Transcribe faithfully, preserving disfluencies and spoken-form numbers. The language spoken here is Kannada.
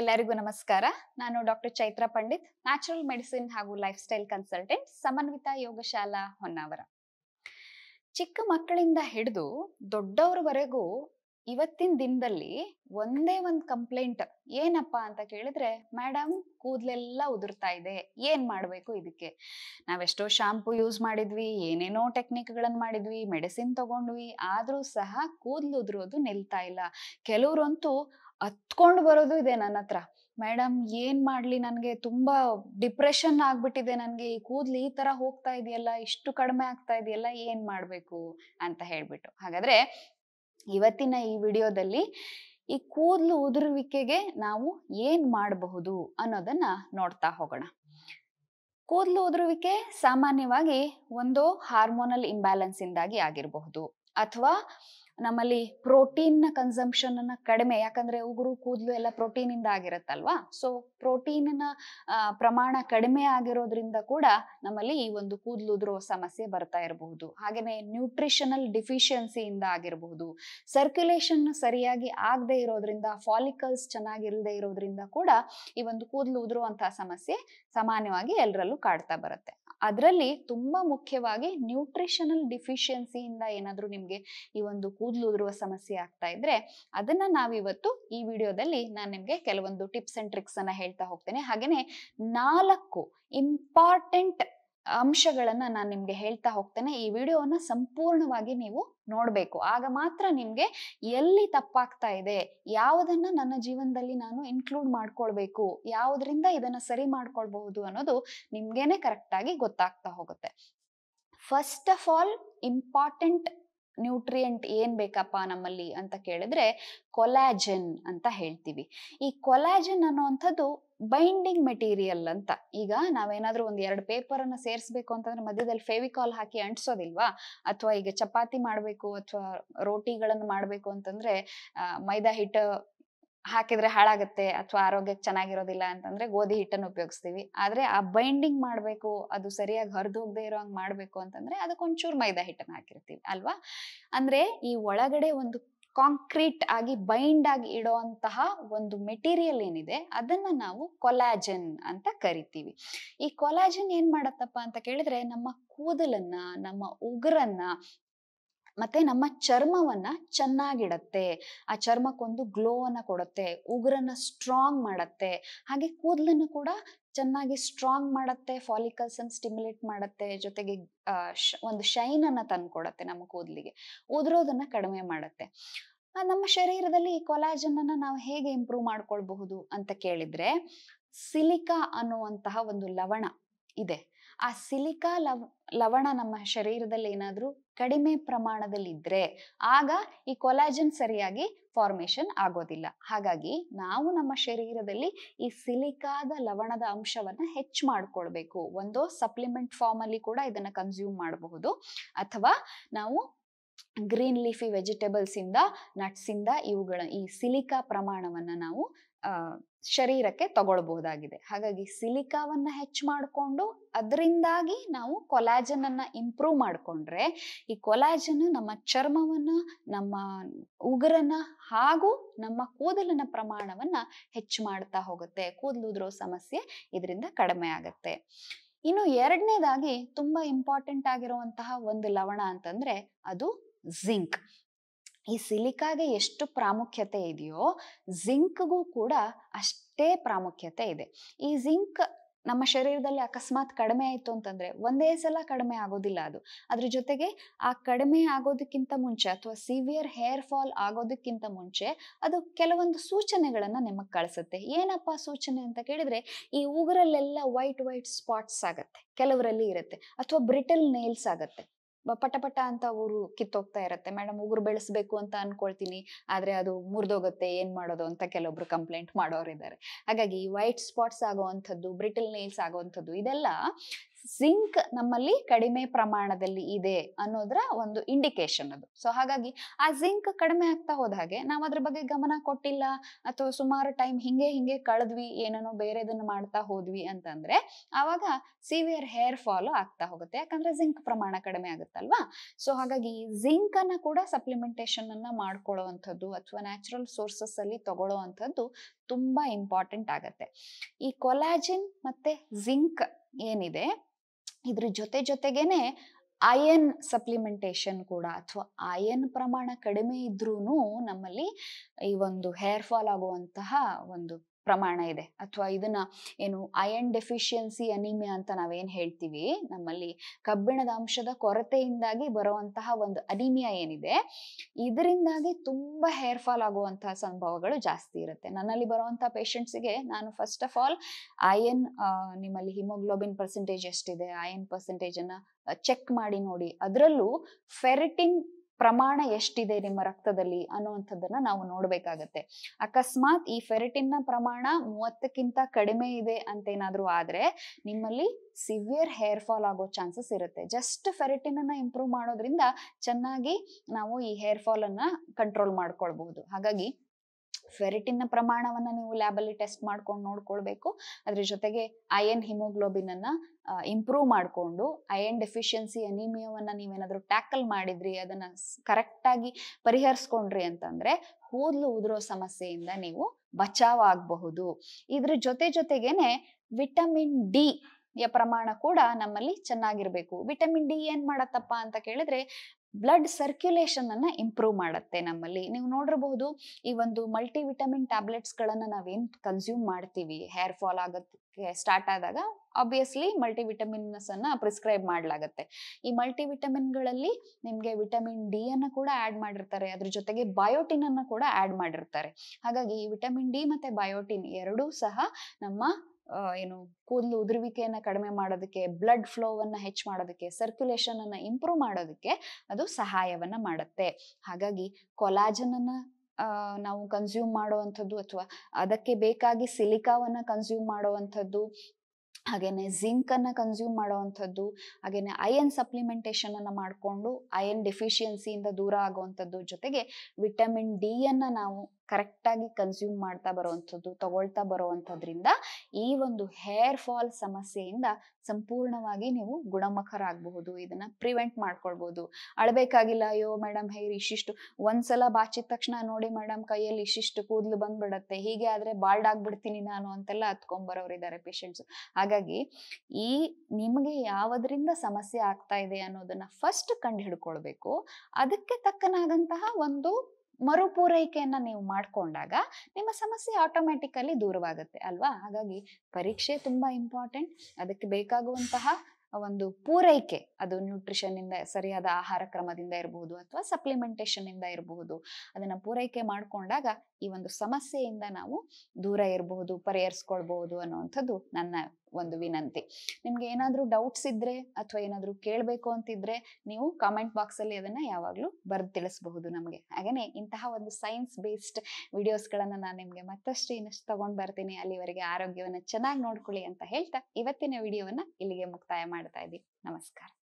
ಎಲ್ಲರಿಗೂ ನಮಸ್ಕಾರ. ನಾನು doctor Chaitra Pandit, natural medicine ಹಾಗೂ lifestyle consultant, Samanvita Yogashala, Honnavar. ಚಿಕ್ಕ ಮಕ್ಕಳಿಂದ ಹಿಡಿದು ದೊಡ್ಡವರವರೆಗೂ ಇವತ್ತಿನ ದಿನದಲ್ಲಿ ಒಂದೇ ಒಂದು ಕಂಪ್ಲೇಂಟ್ ಏನಪ್ಪಾ ಅಂತ ಕೇಳಿದ್ರೆ, ಮೇಡಮ್ ಕೂದಲೆಲ್ಲ ಉದುರ್ತಾ ಇದೆ, ಏನ್ ಮಾಡ್ಬೇಕು ಇದಕ್ಕೆ? ನಾವೆಷ್ಟೋ ಶಾಂಪೂ ಯೂಸ್ ಮಾಡಿದ್ವಿ, ಏನೇನೋ ಟೆಕ್ನಿಕ್ಗಳನ್ನು ಮಾಡಿದ್ವಿ, ಮೆಡಿಸಿನ್ ತಗೊಂಡ್ವಿ, ಆದ್ರೂ ಸಹ ಕೂದ್ಲು ಉದುರೋದು ನಿಲ್ತಾ ಇಲ್ಲ. ಕೆಲವ್ರಂತೂ ಹತ್ಕೊಂಡು ಬರೋದು ಇದೆ ನನ್ನ ಹತ್ರ, ಮೇಡಮ್ ಏನ್ ಮಾಡ್ಲಿ, ನನ್ಗೆ ತುಂಬಾ ಡಿಪ್ರೆಷನ್ ಆಗ್ಬಿಟ್ಟಿದೆ, ನನ್ಗೆ ಈ ಕೂದ್ಲು ಈ ತರ ಹೋಗ್ತಾ ಇದೆಯಲ್ಲ, ಇಷ್ಟು ಕಡಿಮೆ ಆಗ್ತಾ ಇದೆಯಲ್ಲ, ಏನ್ ಮಾಡ್ಬೇಕು ಅಂತ ಹೇಳ್ಬಿಟ್ಟು. ಹಾಗಾದ್ರೆ ಇವತ್ತಿನ ಈ ವಿಡಿಯೋದಲ್ಲಿ ಈ ಕೂದಲು ಉದುರುವಿಕೆಗೆ ನಾವು ಏನ್ ಮಾಡಬಹುದು ಅನ್ನೋದನ್ನ ನೋಡ್ತಾ ಹೋಗೋಣ. ಕೂದಲು ಉದುರುವಿಕೆ ಸಾಮಾನ್ಯವಾಗಿ ಒಂದು ಹಾರ್ಮೋನಲ್ ಇಂಬ್ಯಾಲೆನ್ಸ್ ಇಂದಾಗಿ ಆಗಿರಬಹುದು, ಅಥವಾ ನಮ್ಮಲ್ಲಿ ಪ್ರೋಟೀನ್ ನ ಕನ್ಸಂಪ್ಷನ್ ಅನ್ನ ಕಡಿಮೆ, ಯಾಕಂದ್ರೆ ಉಗುರು ಕೂದಲು ಎಲ್ಲ ಪ್ರೋಟೀನ್ ಇಂದ ಆಗಿರತ್ತಲ್ವಾ, ಸೊ ಪ್ರೋಟೀನ್ ನ ಪ್ರಮಾಣ ಕಡಿಮೆ ಆಗಿರೋದ್ರಿಂದ ಕೂಡ ನಮ್ಮಲ್ಲಿ ಈ ಒಂದು ಕೂದಲು ಉದುರೋ ಸಮಸ್ಯೆ ಬರ್ತಾ ಇರಬಹುದು. ಹಾಗೇನೆ ನ್ಯೂಟ್ರಿಷನಲ್ ಡಿಫಿಷಿಯನ್ಸಿಯಿಂದ ಆಗಿರಬಹುದು, ಸರ್ಕ್ಯುಲೇಷನ್ ಸರಿಯಾಗಿ ಆಗದೆ ಇರೋದ್ರಿಂದ, ಫಾಲಿಕಲ್ಸ್ ಚೆನ್ನಾಗಿಲ್ಲದೆ ಇರೋದ್ರಿಂದ ಕೂಡ ಈ ಒಂದು ಕೂದಲು ಉದುರುವಂತಹ ಸಮಸ್ಯೆ ಸಾಮಾನ್ಯವಾಗಿ ಎಲ್ಲರಲ್ಲೂ ಕಾಡ್ತಾ ಬರುತ್ತೆ. ಅದರಲ್ಲಿ ತುಂಬಾ ಮುಖ್ಯವಾಗಿ ನ್ಯೂಟ್ರಿಷನಲ್ ಡಿಫಿಷಿಯನ್ಸಿಯಿಂದ ಏನಾದ್ರೂ ನಿಮ್ಗೆ ಈ ಒಂದು ಕೂದಲು ಉದುರುವ ಸಮಸ್ಯೆ ಆಗ್ತಾ ಇದ್ರೆ, ಅದನ್ನ ನಾವಿವತ್ತು ಈ ವಿಡಿಯೋದಲ್ಲಿ ನಾನು ನಿಮ್ಗೆ ಕೆಲವೊಂದು ಟಿಪ್ಸ್ ಅಂಡ್ ಟ್ರಿಕ್ಸ್ ಅನ್ನ ಹೇಳ್ತಾ ಹೋಗ್ತೇನೆ. ಹಾಗೇನೆ ನಾಲ್ಕು ಇಂಪಾರ್ಟೆಂಟ್ ಅಂಶಗಳನ್ನ ನಾನು ನಿಮ್ಗೆ ಹೇಳ್ತಾ ಹೋಗ್ತೇನೆ. ಈ ವಿಡಿಯೋವನ್ನ ಸಂಪೂರ್ಣವಾಗಿ ನೀವು ನೋಡ್ಬೇಕು, ಆಗ ಮಾತ್ರ ನಿಮ್ಗೆ ಎಲ್ಲಿ ತಪ್ಪಾಗ್ತಾ ಇದೆ, ಯಾವುದನ್ನ ನನ್ನ ಜೀವನದಲ್ಲಿ ನಾನು ಇನ್ಕ್ಲೂಡ್ ಮಾಡ್ಕೊಳ್ಬೇಕು, ಯಾವುದರಿಂದ ಇದನ್ನ ಸರಿ ಮಾಡ್ಕೊಳ್ಬಹುದು ಅನ್ನೋದು ನಿಮ್ಗೇನೆ ಕರೆಕ್ಟ್ ಆಗಿ ಗೊತ್ತಾಗ್ತಾ ಹೋಗುತ್ತೆ. First of all important nutrient ಏನ್ ಬೇಕಪ್ಪ ನಮ್ಮಲ್ಲಿ ಅಂತ ಕೇಳಿದ್ರೆ, ಕೊಲಾಜನ್ ಅಂತ ಹೇಳ್ತೀವಿ. ಈ ಕೊಲಾಜನ್ ಅನ್ನುವಂಥದ್ದು ಬೈಂಡಿಂಗ್ ಮೆಟೀರಿಯಲ್ ಅಂತ. ಈಗ ನಾವೇನಾದ್ರೂ ಒಂದ್ ಎರಡು ಪೇಪರ್ ಅನ್ನ ಸೇರಿಸ್ಬೇಕು ಅಂತಂದ್ರೆ ಮಧ್ಯದಲ್ಲಿ ಫೆವಿಕಾಲ್ ಹಾಕಿ ಅಂಟಿಸೋದಿಲ್ವಾ, ಅಥವಾ ಈಗ ಚಪಾತಿ ಮಾಡ್ಬೇಕು ಅಥವಾ ರೋಟಿಗಳನ್ನು ಮಾಡ್ಬೇಕು ಅಂತಂದ್ರೆ ಮೈದಾ ಹಿಟ್ಟು ಹಾಕಿದ್ರೆ ಹಾಳಾಗತ್ತೆ, ಅಥವಾ ಆರೋಗ್ಯಕ್ಕೆ ಚೆನ್ನಾಗಿರೋದಿಲ್ಲ ಅಂತಂದ್ರೆ ಗೋಧಿ ಹಿಟ್ಟನ್ನು ಉಪಯೋಗಿಸ್ತೀವಿ. ಆದ್ರೆ ಆ ಬೈಂಡಿಂಗ್ ಮಾಡ್ಬೇಕು, ಅದು ಸರಿಯಾಗಿ ಹರಿದು ಹೋಗದೆ ಇರೋ ಹಂಗ್ ಮಾಡ್ಬೇಕು ಅಂತಂದ್ರೆ ಅದಕ್ಕೊಂಚೂರು ಮೈದಾ ಹಿಟ್ಟನ್ನು ಹಾಕಿರ್ತೀವಿ ಅಲ್ವಾ. ಅಂದ್ರೆ ಈ ಒಳಗಡೆ ಒಂದು ಕಾಂಕ್ರೀಟ್ ಆಗಿ ಬೈಂಡ್ ಆಗಿ ಇಡುವಂತಹ ಒಂದು ಮೆಟೀರಿಯಲ್ ಏನಿದೆ ಅದನ್ನ ನಾವು ಕೊಲಾಜನ್ ಅಂತ ಕರಿತೀವಿ. ಈ ಕೊಲಾಜನ್ ಏನ್ ಮಾಡತ್ತಪ್ಪ ಅಂತ ಕೇಳಿದ್ರೆ, ನಮ್ಮ ಕೂದಲನ್ನ, ನಮ್ಮ ಉಗುರನ್ನ ಮತ್ತೆ ನಮ್ಮ ಚರ್ಮವನ್ನ ಚೆನ್ನಾಗಿಡತ್ತೆ, ಆ ಚರ್ಮಕ್ಕೊಂದು ಗ್ಲೋವನ್ನ ಕೊಡುತ್ತೆ, ಉಗುರನ್ನ ಸ್ಟ್ರಾಂಗ್ ಮಾಡತ್ತೆ, ಹಾಗೆ ಕೂದಲನ್ನು ಕೂಡ ಚೆನ್ನಾಗಿ ಸ್ಟ್ರಾಂಗ್ ಮಾಡತ್ತೆ, ಫಾಲಿಕಲ್ಸ್ ಅನ್ನು ಸ್ಟಿಮ್ಯುಲೇಟ್ ಮಾಡತ್ತೆ, ಜೊತೆಗೆ ಒಂದು ಶೈನ್ ಅನ್ನ ತಂದ್ಕೊಡತ್ತೆ, ನಮ್ಮ ಕೂದಲಿಗೆ ಉದುರೋದನ್ನ ಕಡಿಮೆ ಮಾಡತ್ತೆ. ನಮ್ಮ ಶರೀರದಲ್ಲಿ ಈ ಕೊಲಾಜನ್ ಅನ್ನ ನಾವು ಹೇಗೆ ಇಂಪ್ರೂವ್ ಮಾಡ್ಕೊಳ್ಬಹುದು ಅಂತ ಕೇಳಿದ್ರೆ, ಸಿಲಿಕಾ ಅನ್ನುವಂತಹ ಒಂದು ಲವಣ ಇದೆ, ಆ ಸಿಲಿಕಾ ಲವ ಲವಣ ನಮ್ಮ ಶರೀರದಲ್ಲಿ ಏನಾದ್ರೂ ಕಡಿಮೆ ಪ್ರಮಾಣದಲ್ಲಿ ಇದ್ರೆ ಆಗ ಈ ಕೊಲಾಜನ್ ಸರಿಯಾಗಿ ಫಾರ್ಮೇಶನ್ ಆಗೋದಿಲ್ಲ. ಹಾಗಾಗಿ ನಾವು ನಮ್ಮ ಶರೀರದಲ್ಲಿ ಈ ಸಿಲಿಕಾದ ಲವಣದ ಅಂಶವನ್ನ ಹೆಚ್ಚು ಮಾಡ್ಕೊಳ್ಬೇಕು. ಒಂದು ಸಪ್ಲಿಮೆಂಟ್ ಫಾರ್ಮ್ ಅಲ್ಲಿ ಕೂಡ ಇದನ್ನ ಕನ್ಸ್ಯೂಮ್ ಮಾಡಬಹುದು, ಅಥವಾ ನಾವು ಗ್ರೀನ್ ಲೀಫಿ ವೆಜಿಟೇಬಲ್ಸ್ ಇಂದ, ನಟ್ಸ್ ಇಂದ ಇವುಗಳ ಈ ಸಿಲಿಕಾ ಪ್ರಮಾಣವನ್ನ ನಾವು ಅಹ್ ಶರೀರಕ್ಕೆ ತಗೊಳ್ಬಹುದಾಗಿದೆ. ಹಾಗಾಗಿ ಸಿಲಿಕಾವನ್ನ ಹೆಚ್ಚು ಮಾಡಿಕೊಂಡು ಅದರಿಂದಾಗಿ ನಾವು ಕೊಲಾಜನ್ ಅನ್ನ ಇಂಪ್ರೂವ್ ಮಾಡ್ಕೊಂಡ್ರೆ, ಈ ಕೊಲಾಜನ್ ನಮ್ಮ ಚರ್ಮವನ್ನ, ನಮ್ಮ ಉಗುರನ್ನ ಹಾಗೂ ನಮ್ಮ ಕೂದಲಿನ ಪ್ರಮಾಣವನ್ನ ಹೆಚ್ಚು ಮಾಡ್ತಾ ಹೋಗುತ್ತೆ. ಕೂದಲು ಉದುರೋ ಸಮಸ್ಯೆ ಇದರಿಂದ ಕಡಿಮೆ ಆಗತ್ತೆ. ಇನ್ನು ಎರಡನೇದಾಗಿ ತುಂಬಾ ಇಂಪಾರ್ಟೆಂಟ್ ಆಗಿರುವಂತಹ ಒಂದು ಲವಣ ಅಂತಂದ್ರೆ ಅದು ಜಿಂಕ್. ಈ ಸಿಲಿಕಾಗೆ ಎಷ್ಟು ಪ್ರಾಮುಖ್ಯತೆ ಇದೆಯೋ ಜಿಂಕ್ಗೂ ಕೂಡ ಅಷ್ಟೇ ಪ್ರಾಮುಖ್ಯತೆ ಇದೆ. ಈ ಜಿಂಕ್ ನಮ್ಮ ಶರೀರದಲ್ಲಿ ಅಕಸ್ಮಾತ್ ಕಡಿಮೆ ಆಯಿತು ಅಂತಂದ್ರೆ ಒಂದೇ ಸಲ ಕಡಿಮೆ ಆಗೋದಿಲ್ಲ ಅದು. ಅದ್ರ ಜೊತೆಗೆ ಆ ಕಡಿಮೆ ಆಗೋದಕ್ಕಿಂತ ಮುಂಚೆ ಅಥವಾ ಸಿವಿಯರ್ ಹೇರ್ ಫಾಲ್ ಆಗೋದಕ್ಕಿಂತ ಮುಂಚೆ ಅದು ಕೆಲವೊಂದು ಸೂಚನೆಗಳನ್ನ ನಿಮಗೆ ಕಳಿಸುತ್ತೆ. ಏನಪ್ಪಾ ಸೂಚನೆ ಅಂತ ಕೇಳಿದ್ರೆ, ಈ ಉಗುರಲ್ಲೆಲ್ಲ ವೈಟ್ ವೈಟ್ ಸ್ಪಾಟ್ಸ್ ಆಗತ್ತೆ, ಕೆಲವರಲ್ಲಿ ಇರುತ್ತೆ, ಅಥವಾ ಬ್ರಿಟಲ್ ನೇಲ್ಸ್ ಆಗತ್ತೆ, ಪಟ ಪಟ ಅಂತ ಊರು ಕಿತ್ತೋಗ್ತಾ ಇರತ್ತೆ. ಮೇಡಮ್ ಉಗುರು ಬೆಳೆಸ್ಬೇಕು ಅಂತ ಅನ್ಕೊಳ್ತೀನಿ, ಆದ್ರೆ ಅದು ಮುರಿದೋಗುತ್ತೆ, ಏನ್ ಮಾಡೋದು ಅಂತ ಕೆಲವೊಬ್ರು ಕಂಪ್ಲೇಂಟ್ ಮಾಡೋರಿದ್ದಾರೆ. ಹಾಗಾಗಿ ವೈಟ್ ಸ್ಪಾಟ್ಸ್ ಆಗುವಂಥದ್ದು, ಬ್ರಿಟಲ್ ನೇಲ್ಸ್ ಆಗುವಂಥದ್ದು ಇದೆಲ್ಲ zinc nammalli kadime pramanadalli ide annodra ondu indication adu. So hagagi aa zinc kadime aagta hodage naavu adra bagge gamana kottilla atho sumaru time hinge hinge kaladvi yenano bere edanna maarta hodvi antandre avaga severe hair fall aagta hogutte yakandre zinc pramana kadime aguttallva. So hagagi zinc anna kuda supplementation anna maadkoluvanthaddu athwa natural sources alli tagoluvanthaddu ತುಂಬಾ ಇಂಪಾರ್ಟೆಂಟ್ ಆಗುತ್ತೆ. ಈ ಕೊಲಾಜಿನ್ ಮತ್ತೆ ಜಿಂಕ್ ಏನಿದೆ ಇದ್ರ ಜೊತೆ ಜೊತೆಗೇನೆ ಐಯನ್ ಸಪ್ಲಿಮೆಂಟೇಷನ್ ಕೂಡ ಅಥವಾ ಐಯನ್ ಪ್ರಮಾಣ ಕಡಿಮೆ ಇದ್ರೂನು ನಮ್ಮಲ್ಲಿ ಈ ಒಂದು ಹೇರ್ ಫಾಲ್ ಆಗುವಂತಹ ಒಂದು ಪ್ರಮಾಣ ಇದೆ. ಅಥವಾ ಇದನ್ನ ಏನು ಐಯನ್ ಡೆಫಿಷಿಯನ್ಸಿ ಅನಿಮಿಯಾ ಅಂತ ನಾವೇನ್ ಹೇಳ್ತೀವಿ, ನಮ್ಮಲ್ಲಿ ಕಬ್ಬಿಣದ ಅಂಶದ ಕೊರತೆಯಿಂದಾಗಿ ಬರುವಂತಹ ಒಂದು ಅನಿಮಿಯಾ ಏನಿದೆ ಇದರಿಂದಾಗಿ ತುಂಬಾ ಹೇರ್ ಫಾಲ್ ಆಗುವಂತಹ ಸಂಭವಗಳು ಜಾಸ್ತಿ ಇರುತ್ತೆ. ನನ್ನಲ್ಲಿ ಬರುವಂತಹ ಪೇಷಂಟ್ಸ್ಗೆ ನಾನು ಫಸ್ಟ್ ಆಫ್ ಆಲ್ ಐಯನ್ ನಿಮ್ಮಲ್ಲಿ ಹಿಮೋಗ್ಲೋಬಿನ್ ಪರ್ಸೆಂಟೇಜ್ ಎಷ್ಟಿದೆ ಐಯನ್ ಪರ್ಸೆಂಟೇಜ್ ಅನ್ನ ಚೆಕ್ ಮಾಡಿ ನೋಡಿ, ಅದರಲ್ಲೂ ಫೆರಿಟಿನ್ ಪ್ರಮಾಣ ಎಷ್ಟಿದೆ ನಿಮ್ಮ ರಕ್ತದಲ್ಲಿ ಅನ್ನುವಂಥದ್ದನ್ನ ನಾವು ನೋಡ್ಬೇಕಾಗತ್ತೆ. ಅಕಸ್ಮಾತ್ ಈ ಫೆರಿಟಿನ್ ನ ಪ್ರಮಾಣ ಮೂವತ್ತಕ್ಕಿಂತ ಕಡಿಮೆ ಇದೆ ಅಂತ ಏನಾದ್ರೂ ಆದ್ರೆ ನಿಮ್ಮಲ್ಲಿ ಸಿವಿಯರ್ ಹೇರ್ ಫಾಲ್ ಆಗೋ ಚಾನ್ಸಸ್ ಇರುತ್ತೆ. ಜಸ್ಟ್ ಫೆರಿಟಿನ್ ಅನ್ನ ಇಂಪ್ರೂವ್ ಮಾಡೋದ್ರಿಂದ ಚೆನ್ನಾಗಿ ನಾವು ಈ ಹೇರ್ ಫಾಲ್ ಅನ್ನ ಕಂಟ್ರೋಲ್ ಮಾಡ್ಕೊಳ್ಬಹುದು. ಹಾಗಾಗಿ ಫೆರಿಟಿನ್ ನ ಪ್ರಮಾಣವನ್ನ ನೀವು ಲ್ಯಾಬ್ ಅಲ್ಲಿ ಟೆಸ್ಟ್ ಮಾಡ್ಕೊಂಡು ನೋಡ್ಕೊಳ್ಬೇಕು. ಅದ್ರ ಜೊತೆಗೆ ಐಯನ್ ಹಿಮೋಗ್ಲೋಬಿನ್ ಅನ್ನ ಇಂಪ್ರೂವ್ ಮಾಡಿಕೊಂಡು ಐಯನ್ ಡೆಫಿಷಿಯನ್ಸಿ ಅನಿಮಿಯಾವನ್ನ ನೀವೇನಾದ್ರೂ ಟ್ಯಾಕಲ್ ಮಾಡಿದ್ರಿ, ಅದನ್ನ ಕರೆಕ್ಟ್ ಆಗಿ ಪರಿಹರಿಸ್ಕೊಂಡ್ರಿ ಅಂತಂದ್ರೆ ಕೂದಲು ಉದುರೋ ಸಮಸ್ಯೆಯಿಂದ ನೀವು ಬಚಾವ್ ಆಗಬಹುದು. ಇದ್ರ ಜೊತೆ ಜೊತೆಗೇನೆ ವಿಟಮಿನ್ ಡಿ ಯ ಪ್ರಮಾಣ ಕೂಡ ನಮ್ಮಲ್ಲಿ ಚೆನ್ನಾಗಿರ್ಬೇಕು. ವಿಟಮಿನ್ ಡಿ ಏನ್ ಮಾಡತ್ತಪ್ಪ ಅಂತ ಕೇಳಿದ್ರೆ ಬ್ಲಡ್ ಸರ್ಕ್ಯುಲೇಷನ್ ಅನ್ನ ಇಂಪ್ರೂವ್ ಮಾಡುತ್ತೆ. ನಮ್ಮಲ್ಲಿ ನೀವು ನೋಡಿರಬಹುದು ಈ ಒಂದು ಮಲ್ಟಿ ವಿಟಮಿನ್ ಟ್ಯಾಬ್ಲೆಟ್ಸ್ ಗಳನ್ನ ನಾವೇನ್ ಕನ್ಸ್ಯೂಮ್ ಮಾಡ್ತೀವಿ ಹೇರ್ ಫಾಲ್ ಆಗಕ್ಕೆ ಸ್ಟಾರ್ಟ್ ಆದಾಗ ಆಬ್ವಿಯಸ್ಲಿ ಮಲ್ಟಿ ವಿಟಮಿನ್ಸ್ ಅನ್ನ ಪ್ರಿಸ್ಕ್ರೈಬ್ ಮಾಡ್ಲಾಗತ್ತೆ. ಈ ಮಲ್ಟಿ ವಿಟಮಿನ್ ಗಳಲ್ಲಿ ನಿಮ್ಗೆ ವಿಟಮಿನ್ ಡಿ ಅನ್ನ ಕೂಡ ಆಡ್ ಮಾಡಿರ್ತಾರೆ, ಅದ್ರ ಜೊತೆಗೆ ಬಯೋಟಿನ್ ಅನ್ನ ಕೂಡ ಆಡ್ ಮಾಡಿರ್ತಾರೆ. ಹಾಗಾಗಿ ಈ ವಿಟಮಿನ್ ಡಿ ಮತ್ತೆ ಬಯೋಟಿನ್ ಎರಡೂ ಸಹ ನಮ್ಮ ಏನು ಕೂದಲು ಉದುರುವಿಕೆಯನ್ನ ಕಡಿಮೆ ಮಾಡೋದಕ್ಕೆ, ಬ್ಲಡ್ ಫ್ಲೋವನ್ನ ಹೆಚ್ಚು ಮಾಡೋದಕ್ಕೆ, ಸರ್ಕ್ಯುಲೇಷನ್ ಅನ್ನ ಇಂಪ್ರೂವ್ ಮಾಡೋದಕ್ಕೆ ಅದು ಸಹಾಯವನ್ನ ಮಾಡುತ್ತೆ. ಹಾಗಾಗಿ ಕೊಲಾಜನ್ ಅನ್ನ ನಾವು ಕನ್ಸ್ಯೂಮ್ ಮಾಡುವಂಥದ್ದು ಅಥವಾ ಅದಕ್ಕೆ ಬೇಕಾಗಿ ಸಿಲಿಕಾವನ್ನ ಕನ್ಸ್ಯೂಮ್ ಮಾಡುವಂಥದ್ದು, ಹಾಗೇನೆ ಜಿಂಕ್ ಅನ್ನ ಕನ್ಸ್ಯೂಮ್ ಮಾಡುವಂಥದ್ದು, ಹಾಗೇನೆ ಐಯನ್ ಸಪ್ಲಿಮೆಂಟೇಷನ್ ಅನ್ನ ಮಾಡಿಕೊಂಡು ಐಯನ್ ಡೆಫಿಷಿಯನ್ಸಿಯಿಂದ ದೂರ ಆಗುವಂಥದ್ದು, ಜೊತೆಗೆ ವಿಟಮಿನ್ ಡಿ ಅನ್ನ ನಾವು ಕರೆಕ್ಟಾಗಿ ಕನ್ಸ್ಯೂಮ್ ಮಾಡ್ತಾ ಬರುವಂಥದ್ದು ತಗೊಳ್ತಾ ಬರುವಂಥದ್ರಿಂದ ಈ ಒಂದು ಹೇರ್ ಫಾಲ್ ಸಮಸ್ಯೆಯಿಂದ ಸಂಪೂರ್ಣವಾಗಿ ನೀವು ಗುಣಮುಖರಾಗಬಹುದು. ಇದನ್ನ ಪ್ರಿವೆಂಟ್ ಮಾಡ್ಕೊಳ್ಬಹುದು. ಅಳಬೇಕಾಗಿಲ್ಲ, ಅಯ್ಯೋ ಮೇಡಮ್ ಹೇರ್ ಇಷ್ಟಿಷ್ಟು, ಒಂದ್ಸಲ ಬಾಚಿದ ತಕ್ಷಣ ನೋಡಿ ಮೇಡಮ್ ಕೈಯಲ್ಲಿ ಇಷ್ಟಿಷ್ಟು ಕೂದಲು ಬಂದ್ಬಿಡತ್ತೆ, ಹೀಗೆ ಆದ್ರೆ ಬಾಲ್ಡ್ ಆಗ್ಬಿಡ್ತೀನಿ ನಾನು ಅಂತೆಲ್ಲ ಹತ್ಕೊಂಡ್ಬರೋರಿದ್ದಾರೆ ಪೇಷಂಟ್ಸ್. ಹಾಗಾಗಿ ಈ ನಿಮಗೆ ಯಾವದ್ರಿಂದ ಸಮಸ್ಯೆ ಆಗ್ತಾ ಇದೆ ಅನ್ನೋದನ್ನ ಫಸ್ಟ್ ಕಂಡು ಹಿಡ್ಕೊಳ್ಬೇಕು. ಅದಕ್ಕೆ ತಕ್ಕನಾದಂತಹ ಒಂದು ಮರುಪೂರೈಕೆಯನ್ನ ನೀವು ಮಾಡ್ಕೊಂಡಾಗ ನಿಮ್ಮ ಸಮಸ್ಯೆ ಆಟೋಮ್ಯಾಟಿಕಲಿ ದೂರವಾಗುತ್ತೆ ಅಲ್ವಾ. ಹಾಗಾಗಿ ಪರೀಕ್ಷೆ ತುಂಬಾ ಇಂಪಾರ್ಟೆಂಟ್. ಅದಕ್ಕೆ ಬೇಕಾಗುವಂತಹ ಒಂದು ಪೂರೈಕೆ ಅದು ನ್ಯೂಟ್ರಿಷನ್ ಇಂದ, ಸರಿಯಾದ ಆಹಾರ ಕ್ರಮದಿಂದ ಇರಬಹುದು ಅಥವಾ ಸಪ್ಲಿಮೆಂಟೇಷನ್ ಇಂದ ಇರಬಹುದು, ಅದನ್ನ ಪೂರೈಕೆ ಮಾಡಿಕೊಂಡಾಗ ಈ ಒಂದು ಸಮಸ್ಯೆಯಿಂದ ನಾವು ದೂರ ಇರಬಹುದು, ಪರಿಹರಿಸ್ಕೊಳ್ಬಹುದು ಅನ್ನುವಂಥದ್ದು ನನ್ನ ಒಂದು ವಿನಂತಿ. ನಿಮ್ಗೆ ಏನಾದ್ರೂ ಡೌಟ್ಸ್ ಇದ್ರೆ ಅಥವಾ ಏನಾದ್ರೂ ಕೇಳಬೇಕು ಅಂತಿದ್ರೆ ನೀವು ಕಾಮೆಂಟ್ ಬಾಕ್ಸ್ ಅಲ್ಲಿ ಅದನ್ನ ಯಾವಾಗ್ಲೂ ಬರ್ದು ತಿಳಿಸಬಹುದು ನಮಗೆ. ಹಾಗೇನೆ ಇಂತಹ ಒಂದು ಸೈನ್ಸ್ ಬೇಸ್ಡ್ ವಿಡಿಯೋಸ್ ಗಳನ್ನ ನಾನು ನಿಮ್ಗೆ ಮತ್ತಷ್ಟು ಇನ್ನಷ್ಟು ತಗೊಂಡ್ ಬರ್ತೀನಿ. ಅಲ್ಲಿವರೆಗೆ ಆರೋಗ್ಯವನ್ನ ಚೆನ್ನಾಗಿ ನೋಡ್ಕೊಳ್ಳಿ ಅಂತ ಹೇಳ್ತಾ ಇವತ್ತಿನ ವಿಡಿಯೋವನ್ನ ಇಲ್ಲಿಗೆ ಮುಕ್ತಾಯ ಮಾಡ್ತಾ ಇದ್ದೀನಿ. ನಮಸ್ಕಾರ.